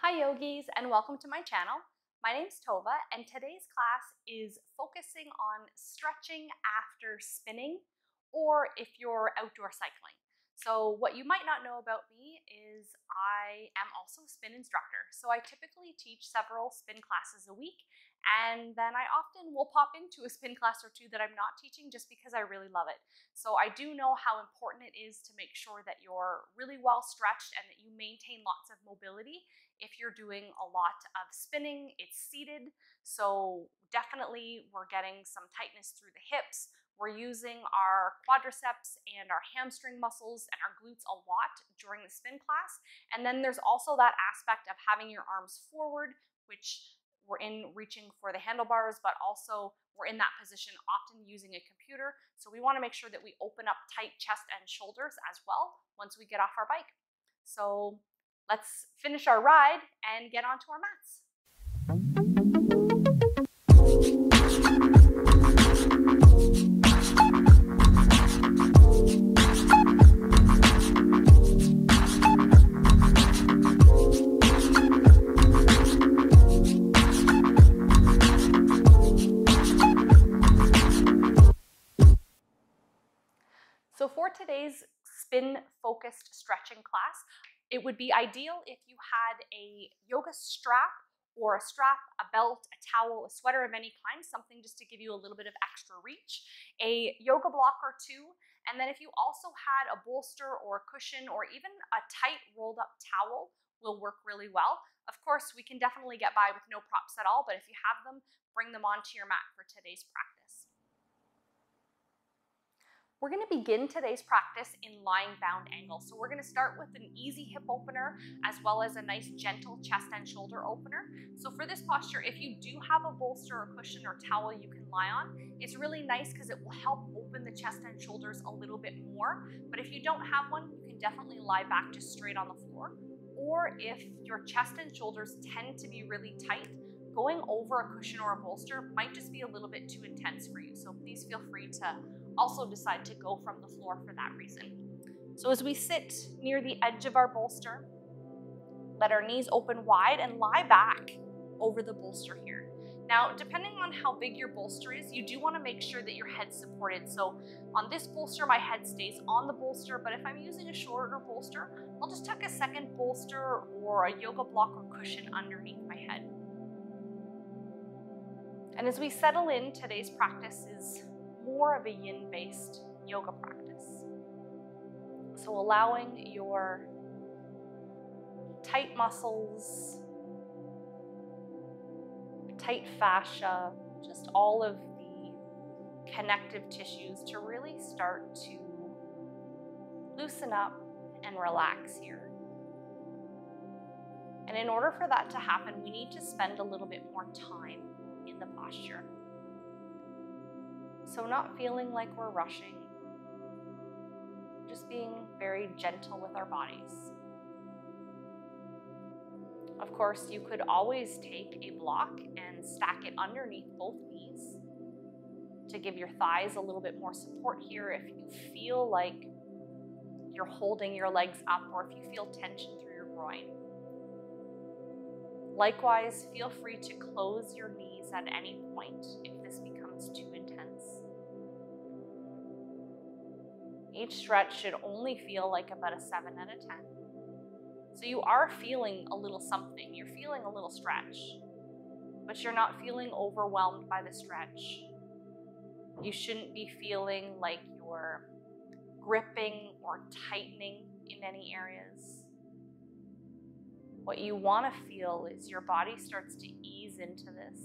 Hi yogis and welcome to my channel. My name's Tova and today's class is focusing on stretching after spinning or if you're outdoor cycling. So what you might not know about me is I am also a spin instructor. So I typically teach several spin classes a week and then I often will pop into a spin class or two that I'm not teaching just because I really love it. So I do know how important it is to make sure that you're really well stretched and that you maintain lots of mobility. If you're doing a lot of spinning, it's seated, so definitely we're getting some tightness through the hips. We're using our quadriceps and our hamstring muscles and our glutes a lot during the spin class. And then there's also that aspect of having your arms forward, which we're in reaching for the handlebars, but also we're in that position often using a computer. So we want to make sure that we open up tight chest and shoulders as well once we get off our bike. So let's finish our ride and get onto our mats. So for today's spin-focused stretching class, it would be ideal if you had a yoga strap or a strap, a belt, a towel, a sweater of any kind, something just to give you a little bit of extra reach, a yoga block or two, and then if you also had a bolster or a cushion or even a tight rolled up towel will work really well. Of course, we can definitely get by with no props at all, but if you have them, bring them onto your mat for today's practice. We're going to begin today's practice in lying bound angle. So we're going to start with an easy hip opener as well as a nice gentle chest and shoulder opener. So for this posture, if you do have a bolster or cushion or towel you can lie on, it's really nice because it will help open the chest and shoulders a little bit more. But if you don't have one, you can definitely lie back just straight on the floor. Or if your chest and shoulders tend to be really tight, going over a cushion or a bolster might just be a little bit too intense for you. So please feel free to also decide to go from the floor for that reason. So as we sit near the edge of our bolster, let our knees open wide and lie back over the bolster here. Now, depending on how big your bolster is, you do want to make sure that your head's supported. So on this bolster, my head stays on the bolster, but if I'm using a shorter bolster, I'll just tuck a second bolster or a yoga block or cushion underneath my head. And as we settle in, today's practice is more of a yin-based yoga practice. So allowing your tight muscles, tight fascia, just all of the connective tissues to really start to loosen up and relax here. And in order for that to happen, we need to spend a little bit more time in the posture. So not feeling like we're rushing, just being very gentle with our bodies. Of course, you could always take a block and stack it underneath both knees to give your thighs a little bit more support here if you feel like you're holding your legs up or if you feel tension through your groin. Likewise, feel free to close your knees at any point if this becomes too intense. Each stretch should only feel like about a 7 out of 10. So you are feeling a little something, you're feeling a little stretch, but you're not feeling overwhelmed by the stretch. You shouldn't be feeling like you're gripping or tightening in any areas. What you want to feel is your body starts to ease into this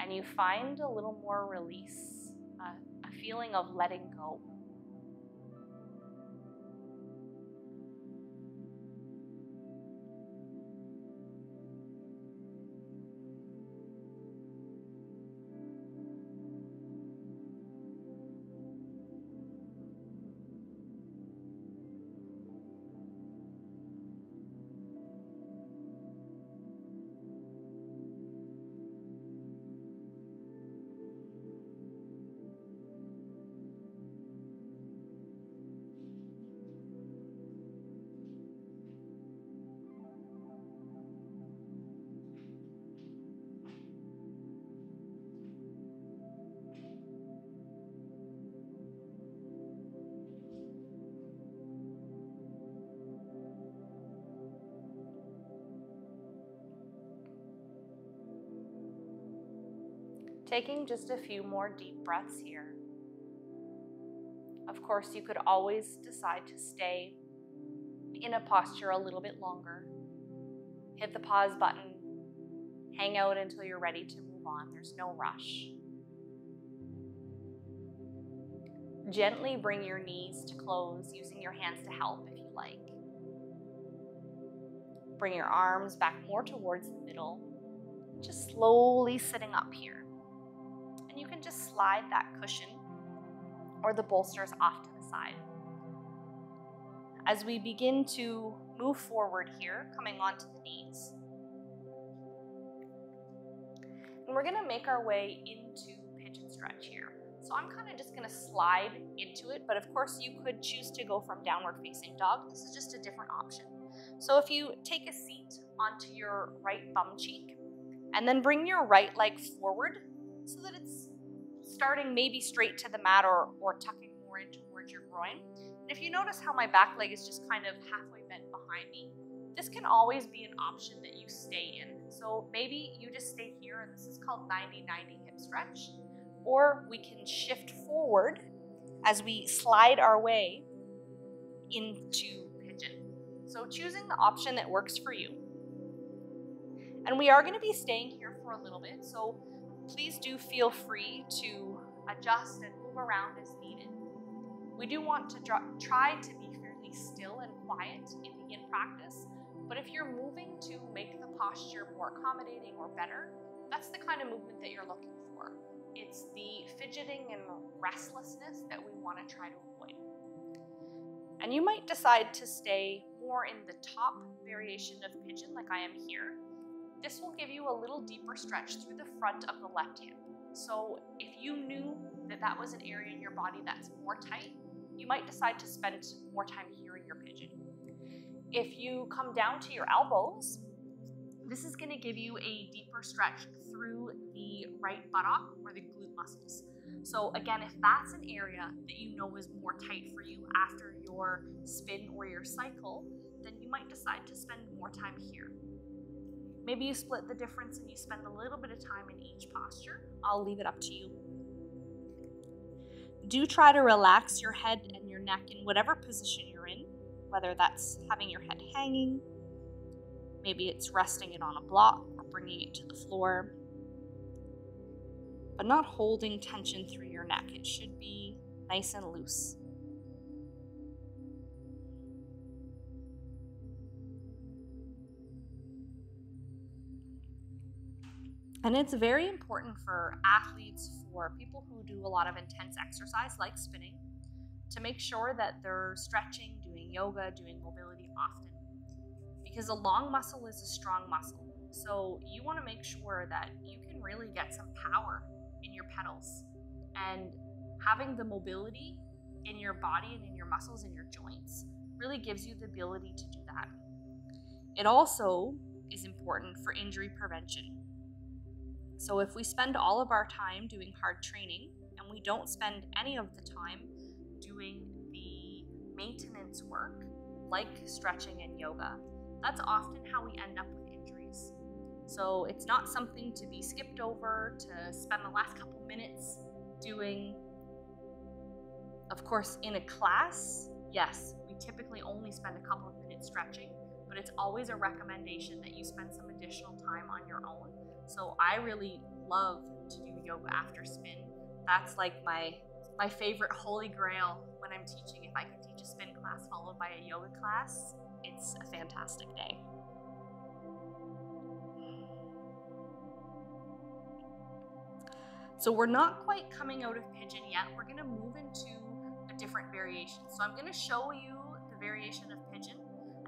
and you find a little more release, a feeling of letting go. Taking just a few more deep breaths here. Of course, you could always decide to stay in a posture a little bit longer. Hit the pause button. Hang out until you're ready to move on. There's no rush. Gently bring your knees to close, using your hands to help if you like. Bring your arms back more towards the middle, just slowly sitting up here. And you can just slide that cushion or the bolsters off to the side. As we begin to move forward here, coming onto the knees, and we're gonna make our way into pigeon stretch here. So I'm kind of just gonna slide into it, but of course you could choose to go from downward facing dog. This is just a different option. So if you take a seat onto your right bum cheek and then bring your right leg forward so that it's starting maybe straight to the mat or tucking more in towards your groin. And if you notice how my back leg is just kind of halfway bent behind me, this can always be an option that you stay in. So maybe you just stay here, and this is called 90-90 hip stretch. Or we can shift forward as we slide our way into pigeon. So choosing the option that works for you. And we are going to be staying here for a little bit, so please do feel free to adjust and move around as needed. We do want to try to be fairly still and quiet in the yin practice, but if you're moving to make the posture more accommodating or better, that's the kind of movement that you're looking for. It's the fidgeting and restlessness that we want to try to avoid. And you might decide to stay more in the top variation of pigeon, like I am here. This will give you a little deeper stretch through the front of the left hip. So if you knew that that was an area in your body that's more tight, you might decide to spend more time here in your pigeon. If you come down to your elbows, this is going to give you a deeper stretch through the right buttock or the glute muscles. So again, if that's an area that you know is more tight for you after your spin or your cycle, then you might decide to spend more time here. Maybe you split the difference and you spend a little bit of time in each posture. I'll leave it up to you. Do try to relax your head and your neck in whatever position you're in, whether that's having your head hanging, maybe it's resting it on a block or bringing it to the floor, but not holding tension through your neck. It should be nice and loose. And it's very important for athletes, for people who do a lot of intense exercise like spinning, to make sure that they're stretching, doing yoga, doing mobility often. Because a long muscle is a strong muscle. So you want to make sure that you can really get some power in your pedals. And having the mobility in your body and in your muscles and your joints really gives you the ability to do that. It also is important for injury prevention. So if we spend all of our time doing hard training and we don't spend any of the time doing the maintenance work like stretching and yoga, that's often how we end up with injuries. So it's not something to be skipped over, to spend the last couple minutes doing. Of course, in a class, yes, we typically only spend a couple of minutes stretching, but it's always a recommendation that you spend some additional time on your own. So I really love to do yoga after spin. That's like my favorite holy grail when I'm teaching. If I can teach a spin class followed by a yoga class, it's a fantastic day. So we're not quite coming out of pigeon yet. We're gonna move into a different variation. So I'm gonna show you the variation of pigeon,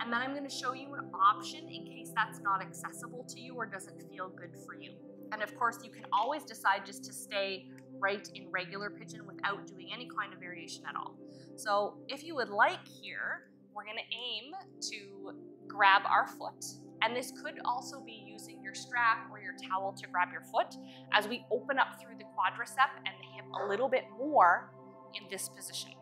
and then I'm going to show you an option in case that's not accessible to you or doesn't feel good for you. And of course, you can always decide just to stay right in regular pigeon without doing any kind of variation at all. So if you would like here, we're going to aim to grab our foot. And this could also be using your strap or your towel to grab your foot as we open up through the quadricep and the hip a little bit more in this position.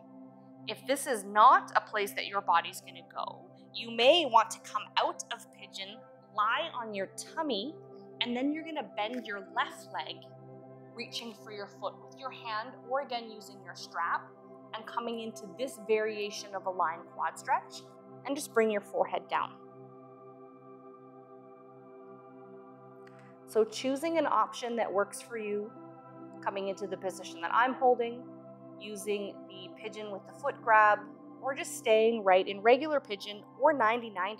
If this is not a place that your body's going to go, you may want to come out of pigeon, lie on your tummy, and then you're going to bend your left leg, reaching for your foot with your hand, or again using your strap, and coming into this variation of a line quad stretch, and just bring your forehead down. So choosing an option that works for you, coming into the position that I'm holding, using the pigeon with the foot grab, or just staying right in regular pigeon or 90-90.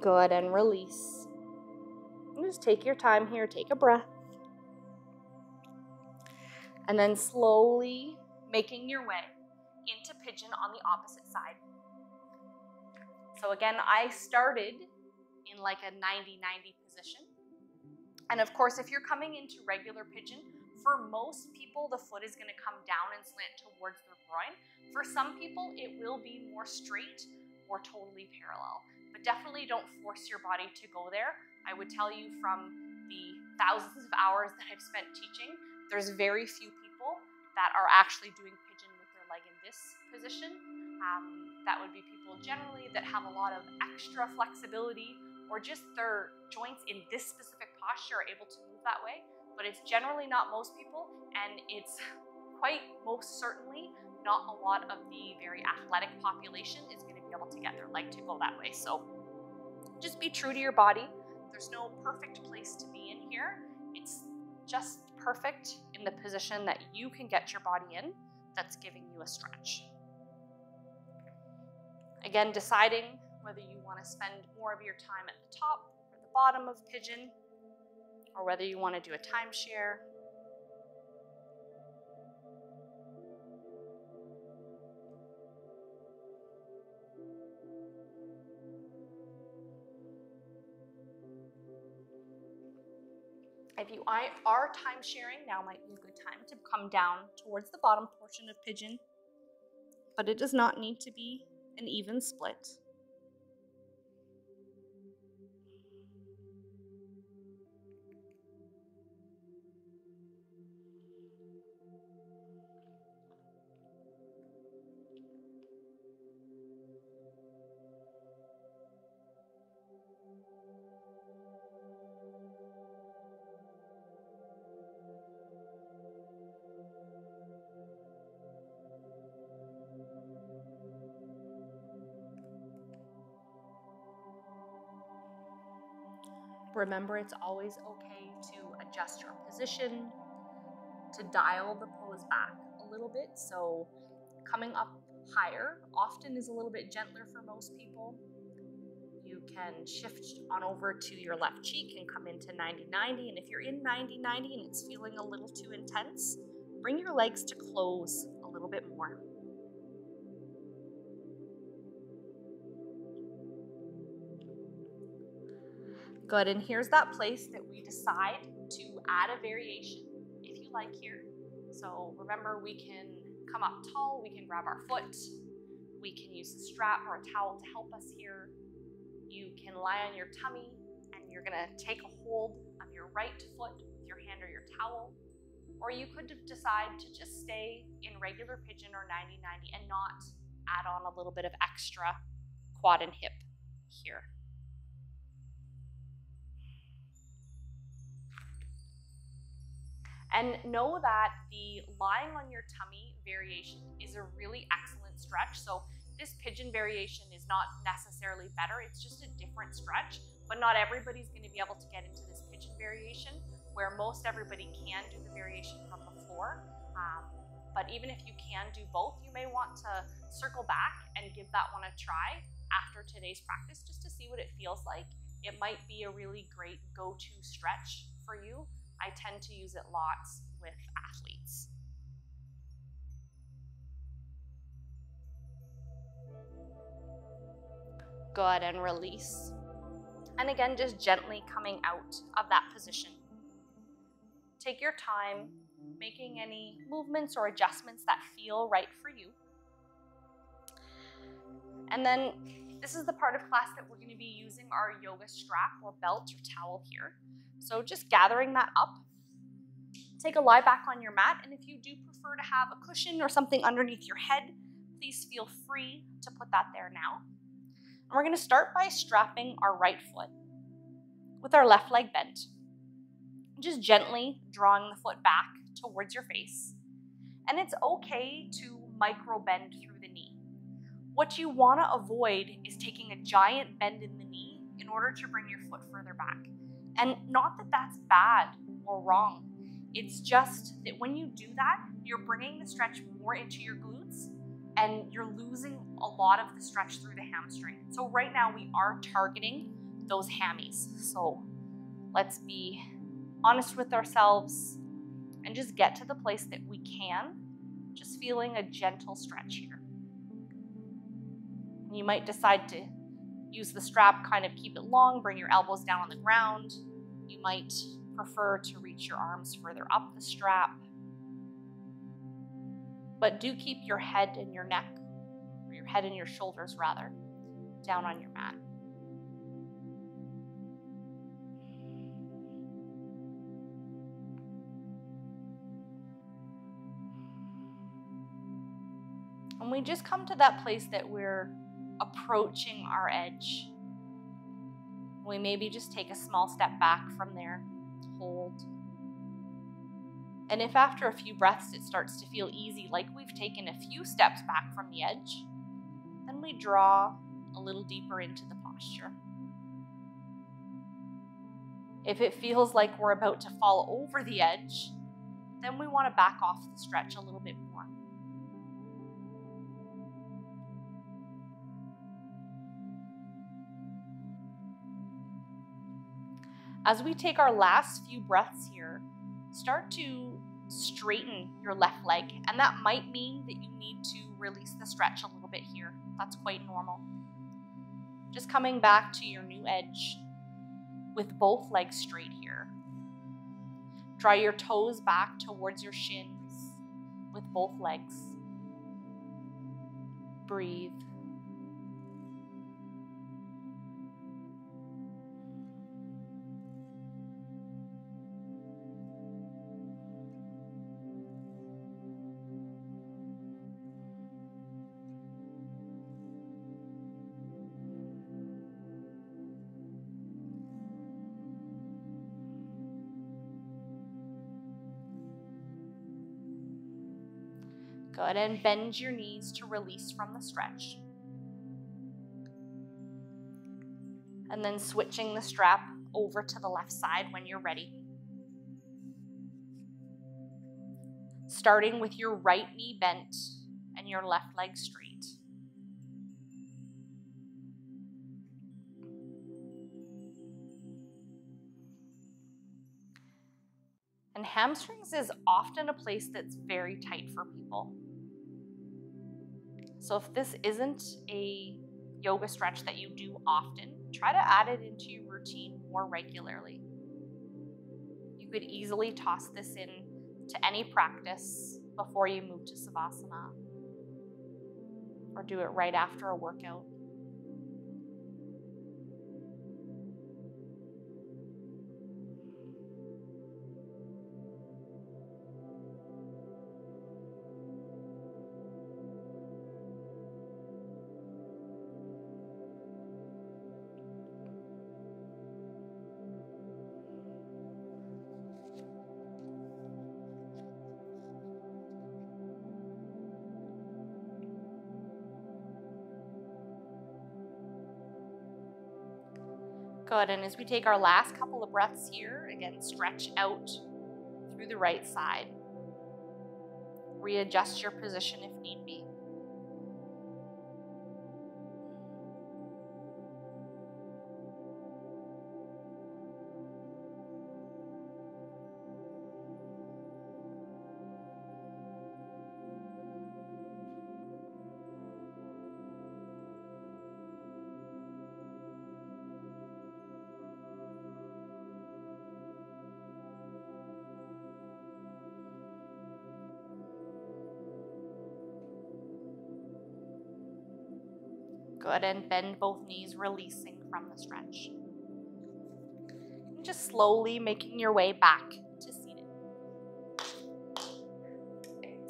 Good, and release. And just take your time here, take a breath. And then slowly making your way into pigeon on the opposite side. So again, I started in like a 90-90 position. And of course, if you're coming into regular pigeon, for most people, the foot is going to come down and slant towards their groin. For some people, it will be more straight or totally parallel. But definitely don't force your body to go there. I would tell you from the thousands of hours that I've spent teaching, there's very few people that are actually doing pigeon with their leg in this position. That would be people generally that have a lot of extra flexibility, or just their joints in this specific posture are able to move that way, but it's generally not most people, and it's quite most certainly not a lot of the very athletic population is going to be able to get their leg to go that way. So just be true to your body. There's no perfect place to be in here. It's just perfect in the position that you can get your body in that's giving you a stretch. Again, deciding whether you want to spend more of your time at the top or the bottom of pigeon, or whether you want to do a timeshare. If you are timesharing, now might be a good time to come down towards the bottom portion of pigeon, but it does not need to be an even split. Remember, it's always okay to adjust your position, to dial the pose back a little bit. So coming up higher often is a little bit gentler for most people. You can shift on over to your left cheek and come into 90-90. And if you're in 90-90 and it's feeling a little too intense, bring your legs to close a little bit more. Good, and here's that place that we decide to add a variation, if you like here. So remember, we can come up tall, we can grab our foot, we can use a strap or a towel to help us here. You can lie on your tummy, and you're gonna take a hold of your right foot with your hand or your towel, or you could decide to just stay in regular pigeon or 90-90 and not add on a little bit of extra quad and hip here. And know that the lying on your tummy variation is a really excellent stretch. So this pigeon variation is not necessarily better. It's just a different stretch, but not everybody's going to be able to get into this pigeon variation, where most everybody can do the variation from the floor. But even if you can do both, you may want to circle back and give that one a try after today's practice, just to see what it feels like. It might be a really great go-to stretch for you. I tend to use it lots with athletes. Good, and release. And again, just gently coming out of that position. Take your time making any movements or adjustments that feel right for you. And then this is the part of class that we're going to be using our yoga strap or belt or towel here. So just gathering that up, take a lie back on your mat, and if you do prefer to have a cushion or something underneath your head, Please feel free to put that there now. And we're going to start by strapping our right foot with our left leg bent. Just gently drawing the foot back towards your face. And it's okay to micro bend through the knee. What you want to avoid is taking a giant bend in the knee in order to bring your foot further back. And not that that's bad or wrong. It's just that when you do that, you're bringing the stretch more into your glutes and you're losing a lot of the stretch through the hamstring. So right now we are targeting those hammies. So let's be honest with ourselves and just get to the place that we can, just feeling a gentle stretch here. You might decide to use the strap, kind of keep it long, bring your elbows down on the ground. You might prefer to reach your arms further up the strap. But do keep your head and your neck, or your head and your shoulders rather, down on your mat. And we just come to that place that we're approaching our edge. We maybe just take a small step back from there, hold. And if after a few breaths it starts to feel easy, like we've taken a few steps back from the edge, then we draw a little deeper into the posture. If it feels like we're about to fall over the edge, then we want to back off the stretch a little bit more. As we take our last few breaths here, start to straighten your left leg. And that might mean that you need to release the stretch a little bit here. That's quite normal. Just coming back to your new edge with both legs straight here. Draw your toes back towards your shins with both legs. Breathe. Good, and bend your knees to release from the stretch. And then switching the strap over to the left side when you're ready. Starting with your right knee bent and your left leg straight. And hamstrings is often a place that's very tight for people. So if this isn't a yoga stretch that you do often, try to add it into your routine more regularly. You could easily toss this in to any practice before you move to Savasana, or do it right after a workout. Good, and as we take our last couple of breaths here, again, stretch out through the right side. Readjust your position if need be. Good, and bend both knees, releasing from the stretch. And just slowly making your way back to seated.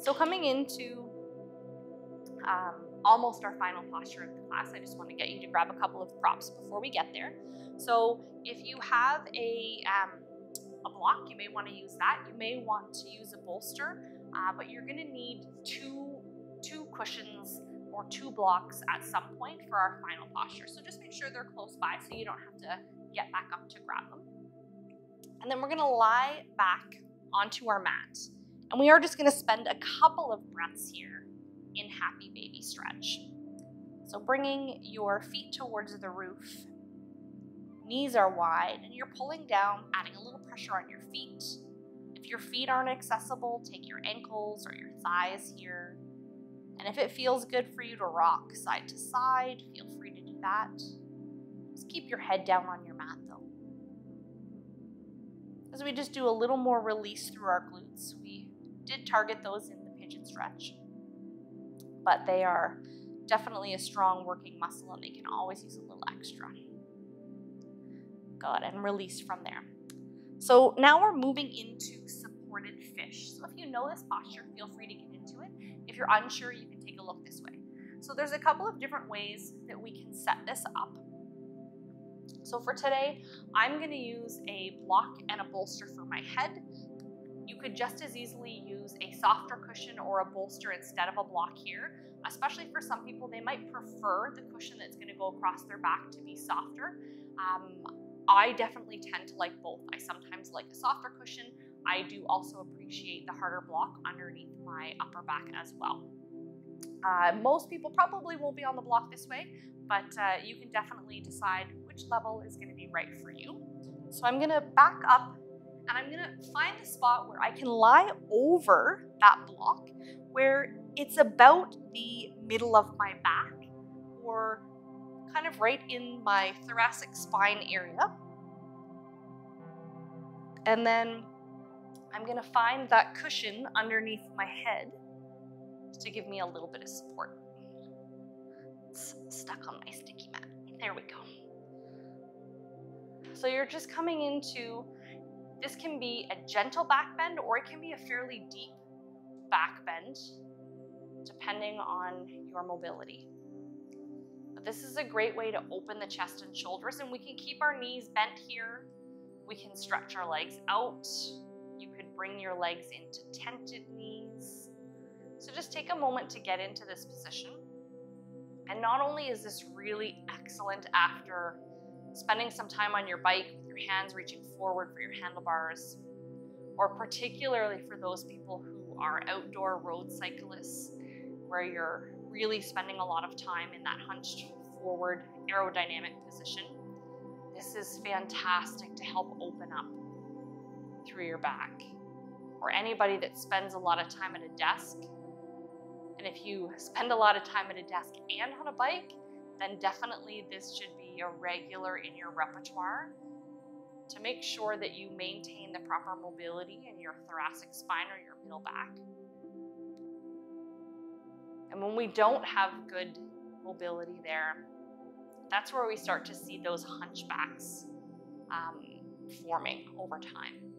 So coming into almost our final posture of the class. I just want to get you to grab a couple of props before we get there. So if you have a block, you may want to use that. You may want to use a bolster, but you're going to need two cushions or two blocks at some point for our final posture. So just make sure they're close by so you don't have to get back up to grab them. And then we're going to lie back onto our mat. And we are just going to spend a couple of breaths here in happy baby stretch. So bringing your feet towards the roof, knees are wide, and you're pulling down, adding a little pressure on your feet. If your feet aren't accessible, take your ankles or your thighs here. And if it feels good for you to rock side to side, feel free to do that. Just keep your head down on your mat though. As we just do a little more release through our glutes, we did target those in the pigeon stretch, but they are definitely a strong working muscle and they can always use a little extra. Good, and release from there. So now we're moving into supported fish. So if you know this posture, feel free to get into it. If you're unsure, you can take a look this way. So there's a couple of different ways that we can set this up. So for today, I'm gonna use a block and a bolster for my head. You could just as easily use a softer cushion or a bolster instead of a block here, especially for some people, they might prefer the cushion that's gonna go across their back to be softer. I definitely tend to like both. I sometimes like a softer cushion. I do also appreciate the harder block underneath my upper back as well. Most people probably won't be on the block this way, but you can definitely decide which level is gonna be right for you. So I'm gonna back up and I'm gonna find the spot where I can lie over that block, where it's about the middle of my back or kind of right in my thoracic spine area. And then I'm gonna find that cushion underneath my head to give me a little bit of support. It's stuck on my sticky mat. There we go. So you're just coming into, this can be a gentle back bend or it can be a fairly deep back bend, depending on your mobility. But this is a great way to open the chest and shoulders, and we can keep our knees bent here. We can stretch our legs out. You could bring your legs into tented knees. So just take a moment to get into this position. And not only is this really excellent after spending some time on your bike with your hands reaching forward for your handlebars, or particularly for those people who are outdoor road cyclists, where you're really spending a lot of time in that hunched forward aerodynamic position. This is fantastic to help open up through your back. Or anybody that spends a lot of time at a desk. And if you spend a lot of time at a desk and on a bike, then definitely this should be a regular in your repertoire to make sure that you maintain the proper mobility in your thoracic spine or your middle back. And when we don't have good mobility there, that's where we start to see those hunchbacks forming over time.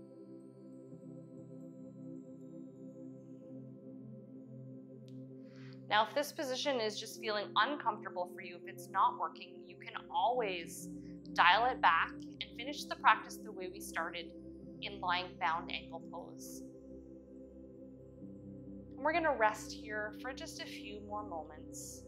Now, if this position is just feeling uncomfortable for you, if it's not working, you can always dial it back and finish the practice the way we started in lying bound ankle pose. And we're gonna rest here for just a few more moments.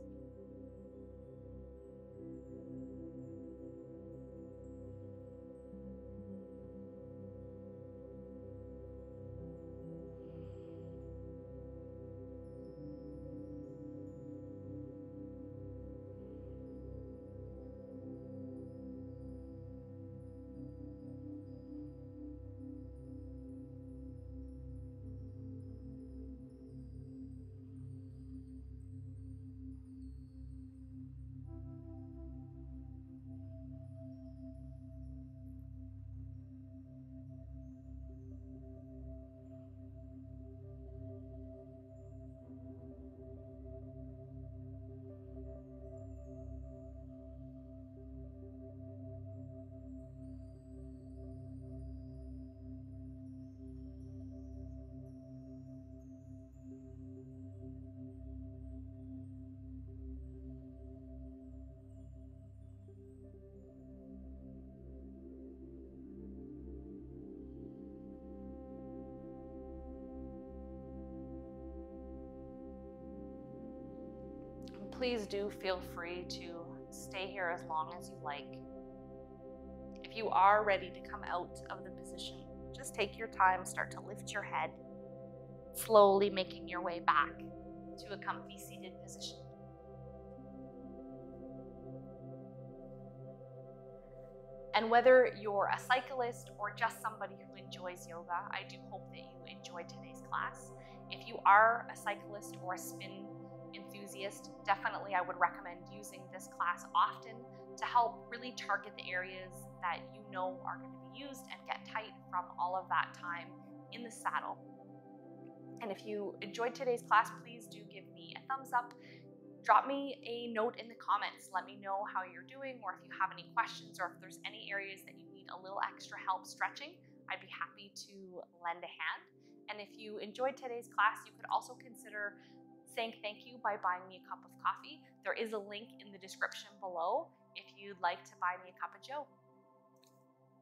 please do feel free to stay here as long as you like. If you are ready to come out of the position, just take your time, start to lift your head, slowly making your way back to a comfy seated position. And whether you're a cyclist or just somebody who enjoys yoga, I do hope that you enjoyed today's class. If you are a cyclist or a spin enthusiast, definitely I would recommend using this class often to help really target the areas that you know are going to be used and get tight from all of that time in the saddle. And if you enjoyed today's class, please do give me a thumbs up. Drop me a note in the comments. Let me know how you're doing, or if you have any questions, or if there's any areas that you need a little extra help stretching, I'd be happy to lend a hand. And if you enjoyed today's class, you could also consider saying thank you by buying me a cup of coffee. There is a link in the description below if you'd like to buy me a cup of joe.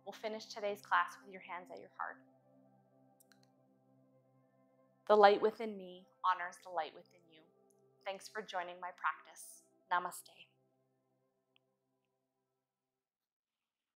We'll finish today's class with your hands at your heart. The light within me honors the light within you. Thanks for joining my practice. Namaste.